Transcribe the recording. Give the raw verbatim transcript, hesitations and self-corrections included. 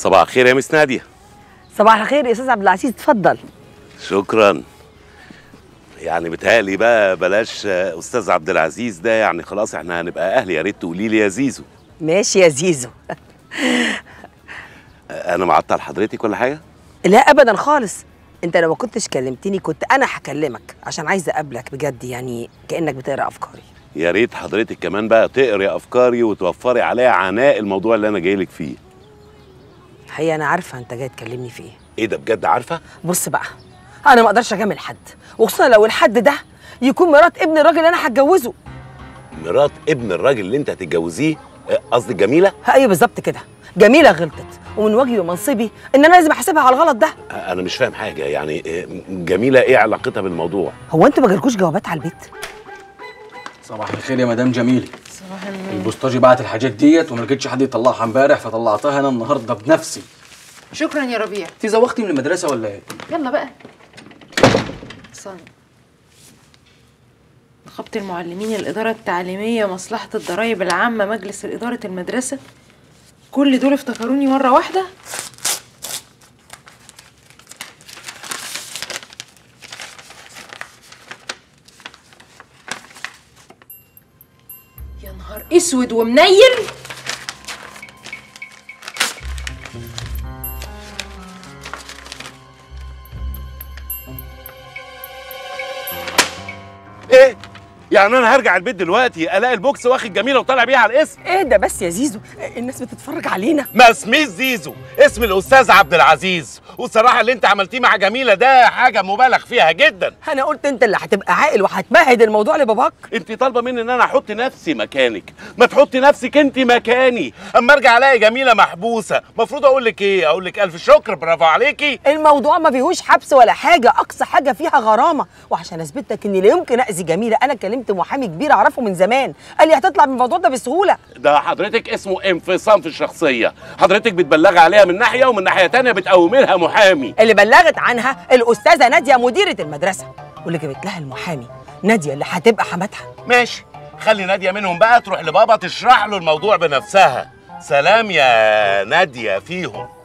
صباح الخير يا مس نادية. صباح الخير يا استاذ عبد العزيز، اتفضل. شكرا. يعني بتهيألي بقى بلاش استاذ عبد العزيز ده، يعني خلاص احنا هنبقى اهل. يا ريت تقولي لي يا زيزو. ماشي يا زيزو. انا معطل حضرتك ولا حاجه؟ لا ابدا خالص، انت لو ما كنتش كلمتني كنت انا هكلمك عشان عايزه اقابلك بجد، يعني كانك بتقرا افكاري. يا ريت حضرتك كمان بقى تقري افكاري وتوفري عليا عناء الموضوع اللي انا جايلك فيه. الحقيقه انا عارفه انت جاي تكلمني في ايه. ايه ده بجد؟ عارفه؟ بص بقى، انا ما اقدرش اجامل حد، وخصوصا لو الحد ده يكون مرات ابن الراجل اللي انا هتجوزه. مرات ابن الراجل اللي انت هتتجوزيه؟ قصدك جميله؟ ايوه بالظبط كده، جميله غلطت، ومن وجهي ومنصبي ان انا لازم احاسبها على الغلط ده. انا مش فاهم حاجه، يعني جميله ايه علاقتها بالموضوع؟ هو انتوا ما جالكوش جوابات على البيت؟ صباح الخير يا مدام جميله. صباح النور. البوسطجي بعت الحاجات ديت وما لقيتش حد يطلعها امبارح، فطلعتها انا النهارده بنفسي. شكرا يا ربيع. انت زوختي من المدرسه ولا ايه؟ يلا بقى صن. نقابه المعلمين، الاداره التعليميه، مصلحه الضرايب العامه، مجلس اداره المدرسه، كل دول افتكروني مره واحده؟ يا نهار اسود ومنيل. ايه يعني انا هرجع البيت دلوقتي الاقي البوكس واخد جميله وطالع بيها على الاسم؟ ايه ده بس يا زيزو، الناس بتتفرج علينا. ما اسميش زيزو، اسم الاستاذ عبد العزيز، والصراحه اللي انت عملتيه مع جميله ده حاجه مبالغ فيها جدا. انا قلت انت اللي هتبقى عاقل وهتمهد الموضوع لباباك. انت طالبه مني ان انا احط نفسي مكانك، ما تحطي نفسك انت مكاني. اما ارجع الاقي جميله محبوسه، المفروض اقول لك ايه؟ اقول لك الف شكر، برافو عليكي. الموضوع ما فيهوش حبس ولا حاجه، اقصى حاجه فيها غرامه، وعشان اثبت لك اني لا يمكن اذي جميله انا كلمت محامي كبير اعرفه من زمان، قال لي هتطلع من الموضوع ده بسهوله. ده حضرتك اسمه انفصام في الشخصيه، حضرتك بتبلغي عليها من ناحيه ومن ناحيه ثانيه بتقوملها محامي. اللي بلغت عنها الاستاذه ناديه مديره المدرسه، واللي جابت لها المحامي ناديه اللي هتبقى حماتها. ماشي، خلي ناديه منهم بقى تروح لبابا تشرح له الموضوع بنفسها. سلام يا ناديه فيهم.